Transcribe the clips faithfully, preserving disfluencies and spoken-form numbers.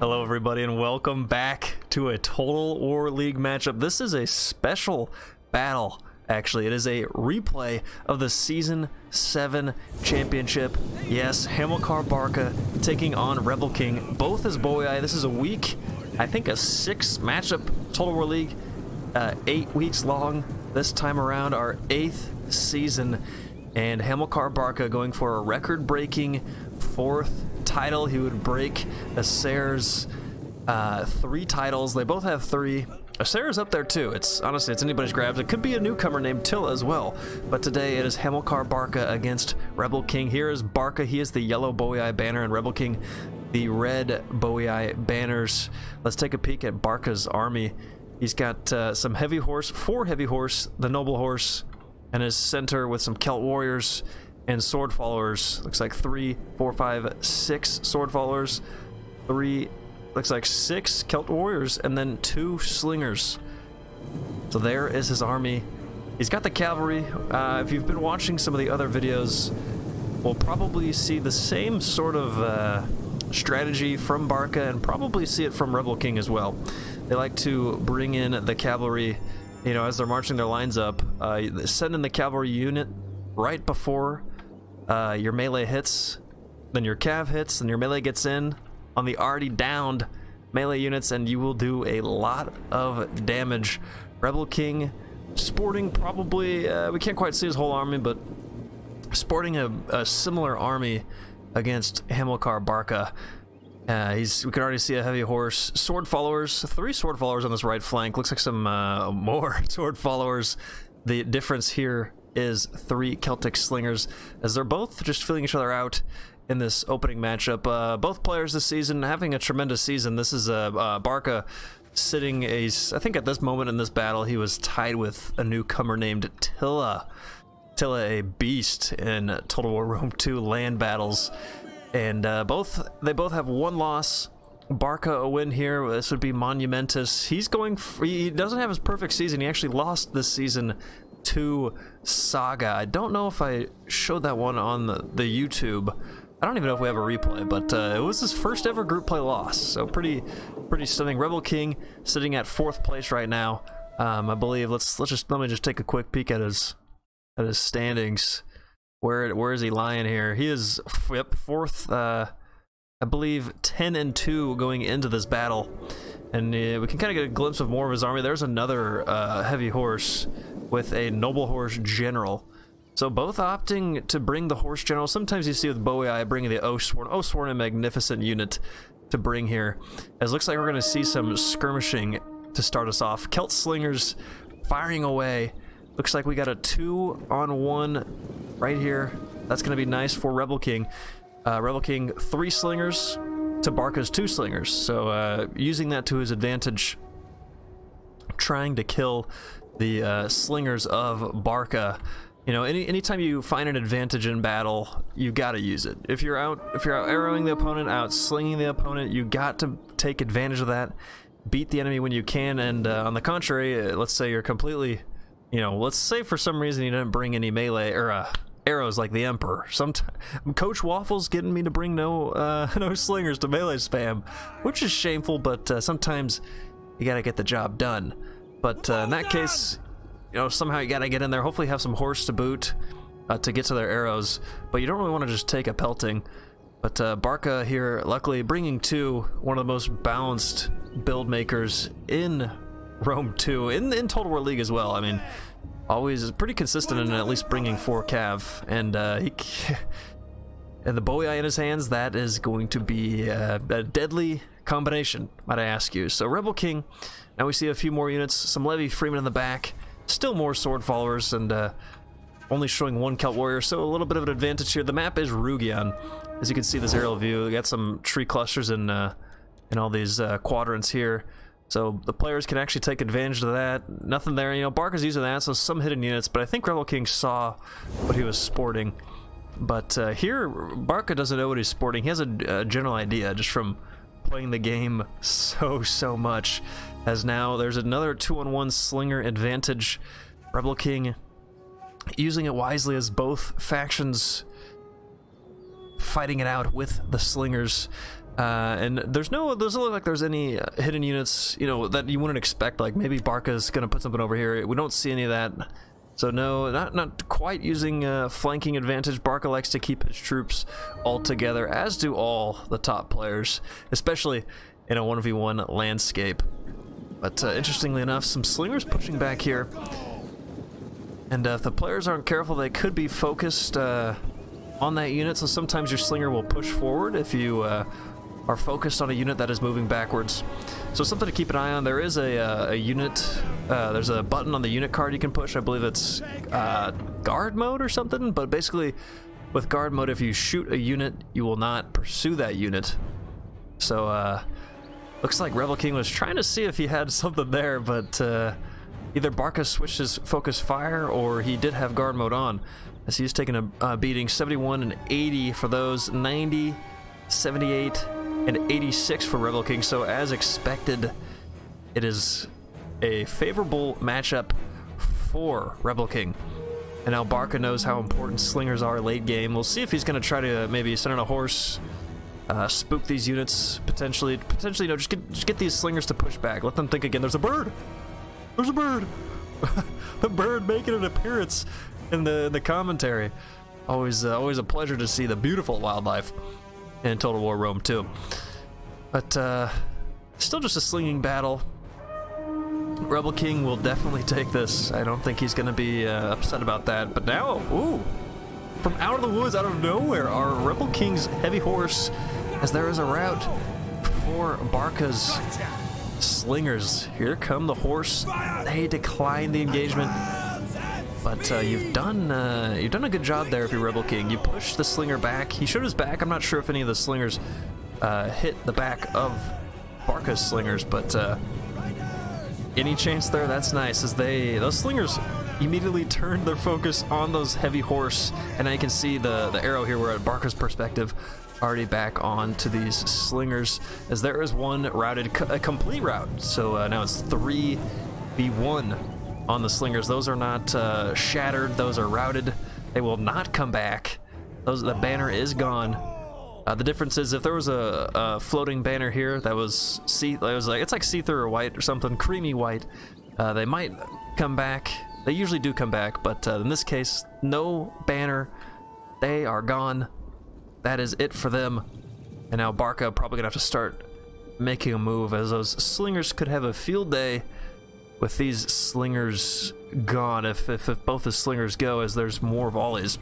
Hello everybody and welcome back to a Total War League matchup. This is a special battle, actually. It is a replay of the Season seven Championship. Yes, Hamilcar Barca taking on Rebel King, both as Boii. This is a week, I think a sixth matchup, Total War League, uh, eight weeks long. This time around, our eighth season, and Hamilcar Barca going for a record-breaking fourth title. He would break Aser's uh, three titles. They both have three. Aser's up there too. It's honestly, it's anybody's grabs. It could be a newcomer named Tilla as well. But today it is Hamilcar Barca against Rebel King. Here is Barca. He is the yellow Boii banner, and Rebel King, the red Boii banners. Let's take a peek at Barca's army. He's got uh, some heavy horse, four heavy horse, the noble horse, and his center with some Celt warriors and sword followers. Looks like three, four, five, six sword followers, three, looks like six Celt warriors, and then two slingers. So there is his army. He's got the cavalry. Uh, if you've been watching some of the other videos, we'll probably see the same sort of uh, strategy from Barca, and probably see it from Rebel King as well. They like to bring in the cavalry, you know, as they're marching their lines up, uh, send in the cavalry unit right before Uh, your melee hits, then your cav hits, and your melee gets in on the already downed melee units, and you will do a lot of damage. Rebel King sporting probably, uh, we can't quite see his whole army, but sporting a, a similar army against Hamilcar Barca. Uh, he's, we can already see a heavy horse, sword followers, three sword followers on this right flank. Looks like some uh, more sword followers. The difference here is three Celtic slingers, as they're both just filling each other out in this opening matchup. Uh, both players this season having a tremendous season. This is uh, uh, Barca sitting a, I think at this moment in this battle, he was tied with a newcomer named Tilla. Tilla, a beast in Total War Rome two land battles, and uh, both they both have one loss. Barca a win here. This would be monumentous. He's going. For, he doesn't have his perfect season. He actually lost this season to Saga. I don't know if I showed that one on the, the YouTube. I don't even know if we have a replay, but uh, it was his first ever group play loss, so pretty pretty stunning. Rebel King sitting at fourth place right now, um, I believe. Let's let's just let me just take a quick peek at his at his standings. Where where is he lying here? He is yep fourth. Uh, I believe ten and two going into this battle, and uh, we can kind of get a glimpse of more of his army. There's another uh, heavy horse with a noble horse general. So both opting to bring the horse general. Sometimes you see with Boii bringing the Oathsworn. Oathsworn, a magnificent unit to bring here, as it looks like we're going to see some skirmishing to start us off. Celt slingers firing away. Looks like we got a two on one right here. That's going to be nice for Rebel King. Uh, Rebel King, three slingers to Barca's two slingers. So uh, using that to his advantage, trying to kill the uh, slingers of Barca. You know, any anytime you find an advantage in battle, you gotta use it. If you're out, if you're out arrowing the opponent, out slinging the opponent, you got to take advantage of that. Beat the enemy when you can. And uh, on the contrary, let's say you're completely, you know, let's say for some reason you didn't bring any melee or uh, arrows like the Emperor. Sometimes Coach Waffle's getting me to bring no uh, no slingers to melee spam, which is shameful. But uh, sometimes you gotta get the job done. But uh, in that case, you know, somehow you gotta get in there. Hopefully have some horse to boot uh, to get to their arrows, but you don't really want to just take a pelting. But uh, Barca here, luckily bringing two, one of the most balanced build makers in Rome two, in, in Total War League as well. I mean, always is pretty consistent in at least bringing four cav, and uh, he, and the Boii in his hands, that is going to be uh, a deadly combination, might I ask you. So Rebel King, now we see a few more units, some Levy Freeman in the back, still more sword followers, and uh, only showing one Celt warrior, so a little bit of an advantage here. The map is Rugian, as you can see this aerial view. We got some tree clusters in, uh, in all these uh, quadrants here, so the players can actually take advantage of that. Nothing there, you know, Barca's using that, so some hidden units, but I think Rebel King saw what he was sporting. But uh, here, Barca doesn't know what he's sporting. He has a, a general idea just from playing the game so so much, as now there's another two-on-one slinger advantage. Rebel King using it wisely, as both factions fighting it out with the slingers. Uh, and there's no, doesn't look like there's any hidden units, you know, that you wouldn't expect. Like maybe Barca's gonna put something over here. We don't see any of that. So no, not not quite using uh, flanking advantage. Barca likes to keep his troops all together, as do all the top players, especially in a one v one landscape. But uh, interestingly enough, some slingers pushing back here. And uh, if the players aren't careful, they could be focused uh, on that unit. So sometimes your slinger will push forward if you uh, are focused on a unit that is moving backwards. So something to keep an eye on. There is a, uh, a unit, uh, there's a button on the unit card you can push. I believe it's uh, guard mode or something, but basically with guard mode, if you shoot a unit, you will not pursue that unit. So uh, looks like Rebel King was trying to see if he had something there, but uh, either Barca switched his focus fire or he did have guard mode on, as he's taking a uh, beating. Seventy-one and eighty for those, ninety, seventy-eight, and eighty-six for Rebel King. So as expected, it is a favorable matchup for Rebel King. And now Barca knows how important slingers are late game. We'll see if he's going to try to maybe send in a horse, uh, spook these units, potentially, potentially, you know, just get, just get these slingers to push back. Let them think again. There's a bird. There's a bird. The bird making an appearance in the, the commentary. Always, uh, always a pleasure to see the beautiful wildlife in Total War Rome two. But uh, still just a slinging battle. Rebel King will definitely take this. I don't think he's going to be uh, upset about that. But now, ooh, from out of the woods, out of nowhere, are Rebel King's heavy horse, as there is a rout for Barca's slingers. Here come the horse. They decline the engagement. But uh, you've done uh, you've done a good job there if you're Rebel King. You push the slinger back. He showed his back. I'm not sure if any of the slingers uh, hit the back of Barca's slingers, but uh, any chance there? That's nice. As they those slingers immediately turned their focus on those heavy horse, and now you can see the the arrow here. We're at Barca's perspective, already back on to these slingers. As there is one routed, a complete route. So uh, now it's three v one. On the slingers. Those are not uh, shattered. Those are routed. They will not come back. Those, the banner is gone. Uh, the difference is if there was a, a floating banner here that was see, it was like it's like see-through or white or something, creamy white. Uh, they might come back. They usually do come back, but uh, in this case, no banner. They are gone. That is it for them. And now Barca probably gonna have to start making a move, as those slingers could have a field day with these slingers gone. If, if, if both the slingers go, as there's more volleys.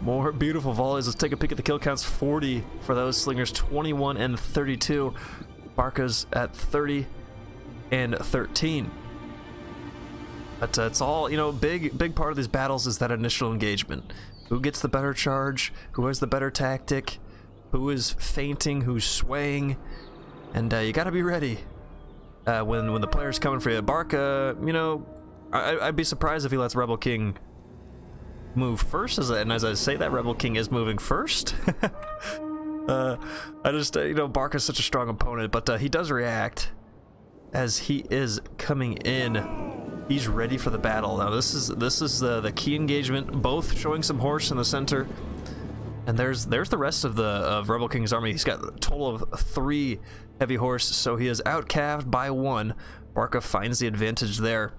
More beautiful volleys. Let's take a peek at the kill counts. forty for those slingers, twenty-one and thirty-two. Barca's at thirty and thirteen. But uh, it's all, you know, big, big part of these battles is that initial engagement. Who gets the better charge? Who has the better tactic? Who is feinting? Who's swaying? And uh, you gotta be ready. Uh, when when the player's coming for you. Barca, you know, I, I'd be surprised if he lets Rebel King move first. As I, and as I say that, Rebel King is moving first. uh, I just, uh, you know, Barca's such a strong opponent, but uh, he does react as he is coming in. He's ready for the battle. Now this is this is the the key engagement. Both showing some horse in the center, and there's there's the rest of the of Rebel King's army. He's got a total of three heavy horse, so he is outcalved by one. Barca finds the advantage there.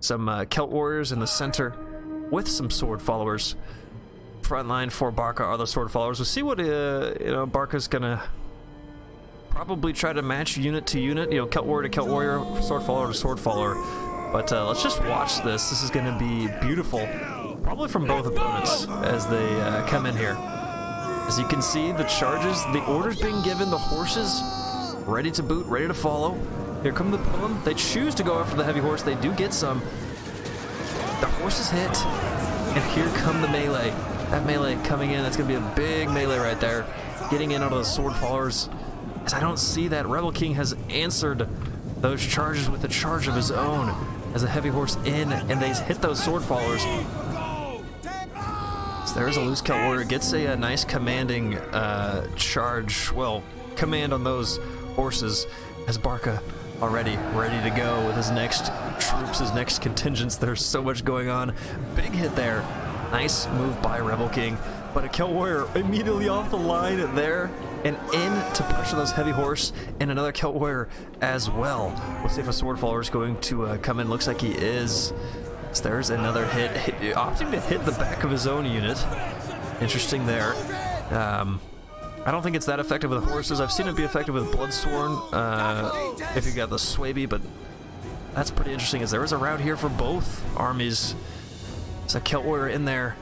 Some uh, Celt warriors in the center with some sword followers. Front line for Barca are the sword followers. We'll see what uh, you know. Barca's gonna probably try to match unit to unit. You know, Celt warrior to Celt warrior, sword follower to sword follower. But uh, let's just watch this. This is gonna be beautiful, probably from both opponents as they uh, come in here. As you can see, the charges, the orders being given, the horses ready to boot, ready to follow. Here come the poem. They choose to go after the heavy horse. They do get some. The horse is hit, and here come the melee. That melee coming in. That's going to be a big melee right there. Getting in out of the sword followers. As I don't see that, Rebel King has answered those charges with a charge of his own. As a heavy horse in, and they hit those sword followers. So there's a loose Celt warrior. Gets a, a nice commanding uh, charge. Well, command on those horses, as Barca already ready to go with his next troops, his next contingents. There's so much going on. Big hit there. Nice move by Rebel King, but a Celt warrior immediately off the line there and in to push those heavy horse and another Celt warrior as well. We'll see if a sword follower is going to uh, come in. Looks like he is. So there's another hit, hit, opting to hit the back of his own unit. Interesting there. Um, I don't think it's that effective with horses. I've seen it be effective with Bloodsworn uh, if you got the Swaby, but that's pretty interesting as there is a route here for both armies. It's a Celt warrior in there,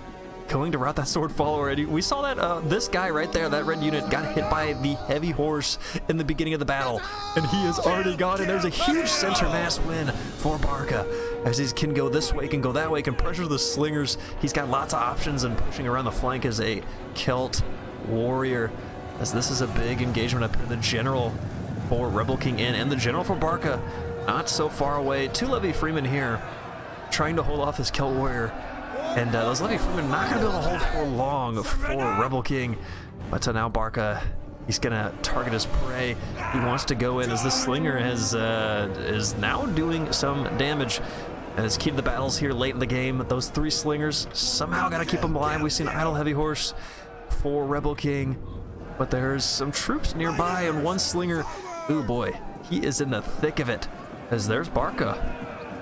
going to rout that sword follower. And we saw that uh, this guy right there, that red unit, got hit by the heavy horse in the beginning of the battle, and he is already gone. And there's a huge center mass win for Barca, as he can go this way, can go that way, can pressure the slingers. He's got lots of options, and pushing around the flank is a Celt warrior, as this is a big engagement up here. The general for Rebel King in, and the general for Barca not so far away. Two Levy Freeman here trying to hold off this Celt warrior. And uh, those Levy Freeman not going to be able to hold for long for Rebel King. But so now Barca, he's going to target his prey. He wants to go in as this slinger has, uh, is now doing some damage. As key to the battles here late in the game, those three slingers somehow got to keep them alive. We see an idle heavy horse for Rebel King. But there's some troops nearby and one slinger. Ooh boy, he is in the thick of it. As there's Barca.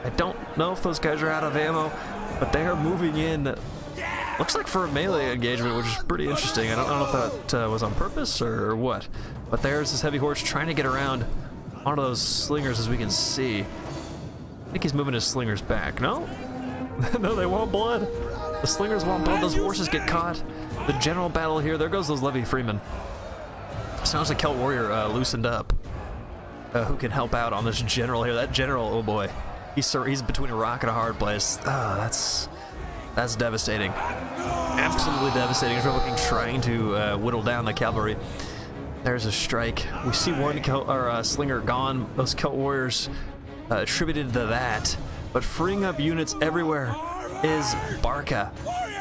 I don't know if those guys are out of ammo, but they are moving in. Looks like for a melee engagement, which is pretty interesting. I don't, I don't know if that uh, was on purpose or, or what. But there's this heavy horse trying to get around onto those slingers, as we can see. I think he's moving his slingers back. No? No, they want blood. The slingers want blood. Those horses get caught. The general battle here. There goes those Levy Freeman. Sounds like Celt warrior uh, loosened up. Uh, who can help out on this general here? That general, oh boy. He's, he's between a rock and a hard place. Oh, that's that's devastating. Absolutely devastating. Rebel King trying to uh, whittle down the cavalry. There's a strike. We see one Celt, or, uh, slinger gone. Those Celt warriors uh, attributed to that. But freeing up units everywhere is Barca.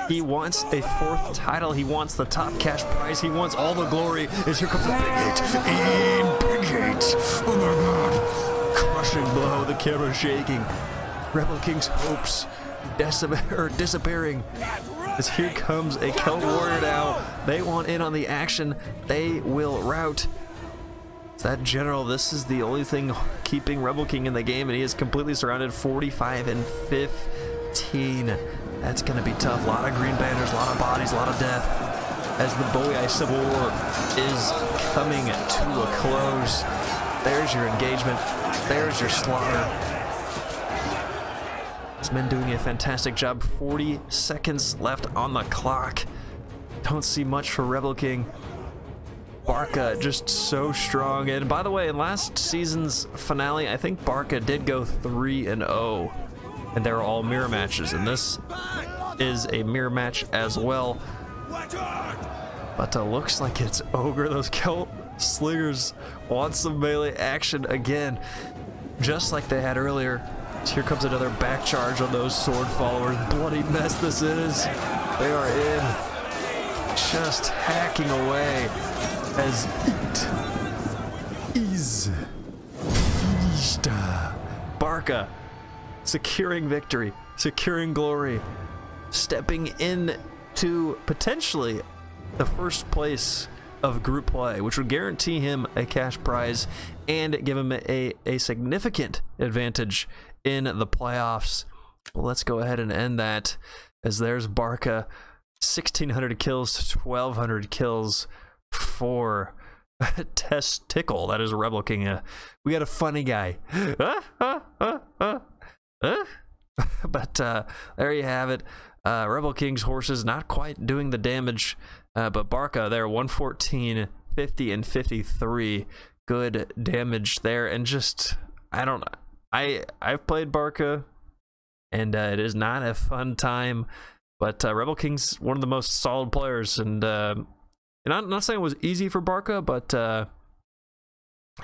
He wants a fourth title. He wants the top cash prize. He wants all the glory. As here comes the big hit. And big hit. Oh my God. Crushing blow, the camera shaking. Rebel King's hopes disappearing. As here comes a Celt warrior now. They want in on the action. They will rout. It's that general. This is the only thing keeping Rebel King in the game, and he is completely surrounded. forty-five and fifteen. That's going to be tough. A lot of green banners, a lot of bodies, a lot of death. As the Boii Civil War is coming to a close. There's your engagement. There's your slaughter. These men doing a fantastic job. forty seconds left on the clock. Don't see much for Rebel King. Barca just so strong. And by the way, in last season's finale, I think Barca did go three and oh. And they were all mirror matches. And this is a mirror match as well. But it looks like it's Ogre. Those Celt slingers want some melee action again, just like they had earlier. Here comes another back charge on those sword followers. Bloody mess this is. They are in, just hacking away as it is Barca securing victory, securing glory, stepping in to potentially the first place of group play, which would guarantee him a cash prize and give him a, a significant advantage in the playoffs. Well, let's go ahead and end that, as there's Barca, sixteen hundred kills to twelve hundred kills for Testicle. That is Rebel King. Uh, we got a funny guy. Uh, uh, uh, uh, uh. But uh, there you have it. Uh, Rebel King's horses not quite doing the damage, uh, but Barca there, one fourteen, fifty, and fifty-three. Good damage there, and just, I don't, I, I've played Barca, and uh, it is not a fun time, but uh, Rebel King's one of the most solid players, and uh, I'm not saying it was easy for Barca, but uh,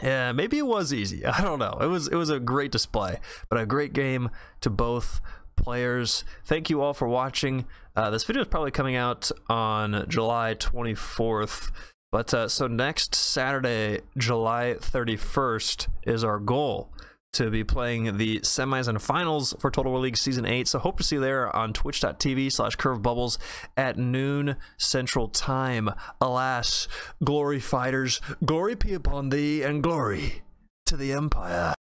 yeah, maybe it was easy. I don't know. It was, it was a great display, but a great game to both players. Thank you all for watching. Uh, this video is probably coming out on July twenty-fourth, but uh, so next Saturday, July thirty-first, is our goal to be playing the semis and finals for Total War League Season eight. So hope to see you there on twitch.tv slash CurveBubbles at noon Central Time. Alas, glory fighters, glory be upon thee, and glory to the Empire.